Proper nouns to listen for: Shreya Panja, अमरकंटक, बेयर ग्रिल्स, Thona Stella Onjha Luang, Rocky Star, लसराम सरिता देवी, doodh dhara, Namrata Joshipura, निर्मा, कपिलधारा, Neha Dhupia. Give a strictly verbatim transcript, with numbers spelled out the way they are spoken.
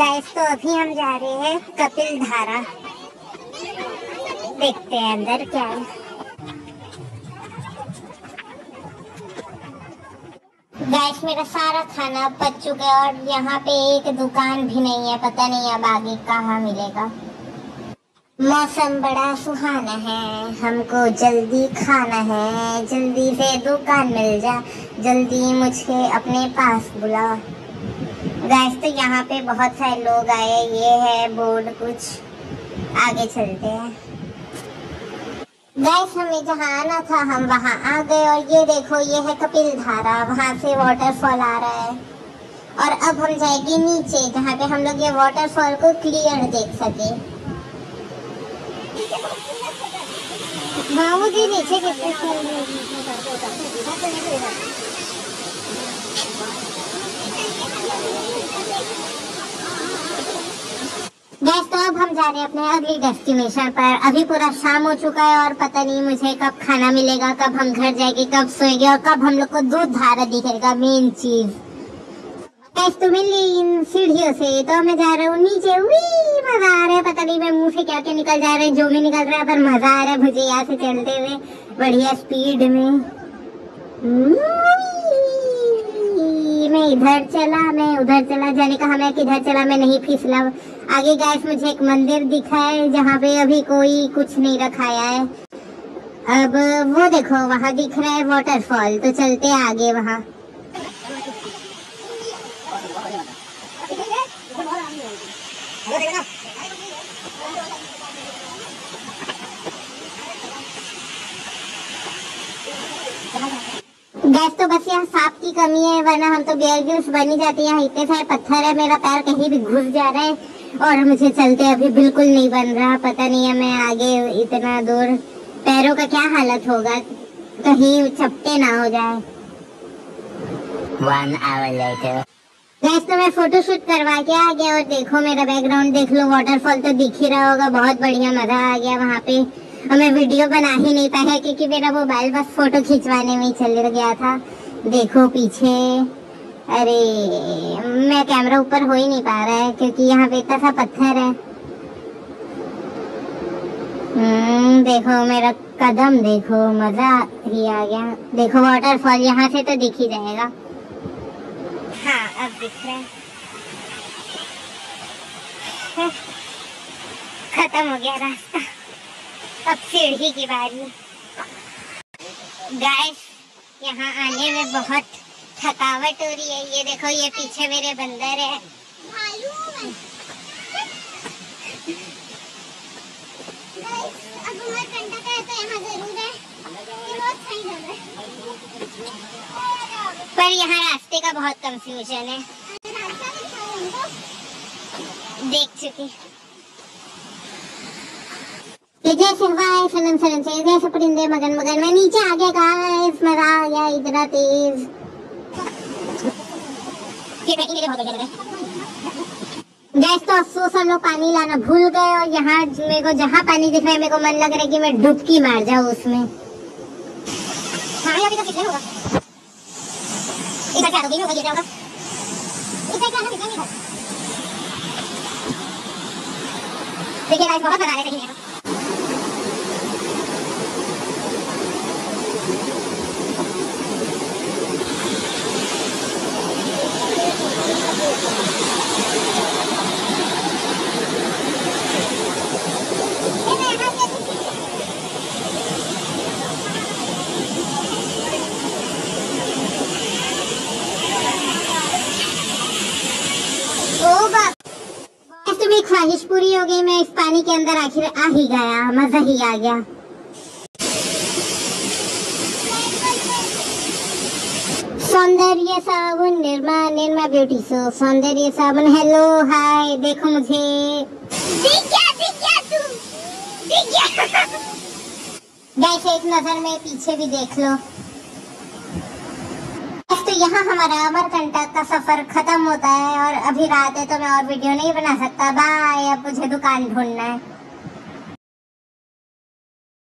Guys, तो अभी हम जा रहे हैं कपिलधारा, देखते हैं अंदर क्या है। गाइस, मेरा सारा खाना पच चुका है और यहाँ पे एक दुकान भी नहीं है, पता नहीं अब आगे कहाँ मिलेगा। मौसम बड़ा सुहाना है, हमको जल्दी खाना है, जल्दी से दुकान मिल जा, जल्दी मुझे अपने पास बुला। गाइस, तो यहाँ पे बहुत सारे लोग आए, ये है बोर्ड, कुछ आगे चलते हैं। गाइस, हमें जहाँ आना था हम वहाँ आ गए और ये देखो, ये है कपिलधारा, वहाँ से वाटरफॉल आ रहा है। और अब हम जाएंगे नीचे जहाँ पे हम लोग ये वाटरफॉल को क्लियर देख सके। मामू जी नीचे कितने गैस। तो अब हम जा रहे हैं अपने अगली डेस्टिनेशन पर। अभी पूरा शाम हो चुका है और पता नहीं मुझे कब खाना मिलेगा, कब हम घर जाएंगे, कब सोएंगे और कब हम लोग को दूध धारा दिखेगा, मेन चीज। गैस, तो मिल गई इन सीढ़ियों से, तो मैं जा रहा हूँ नीचे। वी मजा आ रहा है, पता नहीं मैं मुंह से क्या क्या निकल जा रहा है, जो भी निकल रहा है, पर मजा आ रहा है मुझे यहाँ से चलते हुए बढ़िया स्पीड में। मैं इधर चला, मैं उधर चला, जाने कहा मैं किधर चला, मैं नहीं फिसला। आगे गाइस मुझे एक मंदिर दिखा है जहाँ पे अभी कोई कुछ नहीं रखाया है। अब वो देखो वहाँ दिख रहा है वाटरफॉल, तो चलते हैं आगे वहाँ। गैस, तो बस यहाँ सांप की कमी है, वरना हम तो बेयर ग्रिल्स बन ही जाती है। यहाँ इतने सारे पत्थर है, मेरा पैर कहीं भी घुस जा रहा है और मुझे चलते अभी बिल्कुल नहीं बन रहा। पता नहीं है मैं आगे इतना दूर पैरों का क्या हालत होगा, कहीं चपटे ना हो जाए। One hour later. गैस, तो मैं फोटो शूट करवा के आ गया और देखो मेरा बैकग्राउंड देख लो, वाटरफॉल तो दिख ही रहा होगा, बहुत बढ़िया मजा आ गया वहाँ पे। और मैं वीडियो बना ही नहीं पाया क्योंकि मेरा मोबाइल बस फोटो खिंचवाने में ही चल गया था। देखो पीछे, अरे मैं कैमरा ऊपर हो ही नहीं पा रहा है क्योंकि यहाँ पे इतना सा पत्थर है। हम्म, देखो मेरा कदम, देखो मजा ही आ गया। देखो वाटरफॉल यहाँ से तो दिख ही जाएगा। हाँ, अब दिख रहा है। खत्म हो गया रास्ता, अब सीढ़ी की बारी। गाइस, यहाँ आने में बहुत थकावट हो रही है। ये देखो, ये पीछे मेरे बंदर है। अमरकंटक है तो यहाँ जरूर है, पर यहाँ रास्ते का बहुत कंफ्यूजन है, देख चुके। जय शिवाय, सनम सनम से जैसे परिंदे मगन मगन। मैं नीचे आ गया गाइस, मजा आ गया इतना तेज। गैस, तो अफसोस हम लोग पानी लाना भूल गए और यहाँ मेरे को जहाँ पानी दिख रहा है मेरे को मन लग रहा है कि मैं डुबकी मार जाऊँ उसमें। देखिए गाइस, बहुत मजा आ रहा है। ख्वाहिश पूरी हो गई, मैं इस पानी के अंदर आखिर आ ही गया, मजा ही आ गया। सौंदर्य साबुन, निर्मा निर्मा ब्यूटी सो सौंदर्य साबुन। हेलो हाय, देखो मुझे दिख गया, दिख गया तू, दिख गया। गाइस, एक नजर में पीछे भी देख लो। तो यहाँ हमारा अमरकंटक का सफर खत्म होता है और अभी रात है तो मैं और वीडियो नहीं बना सकता। बाय, अब मुझे दुकान ढूंढना है।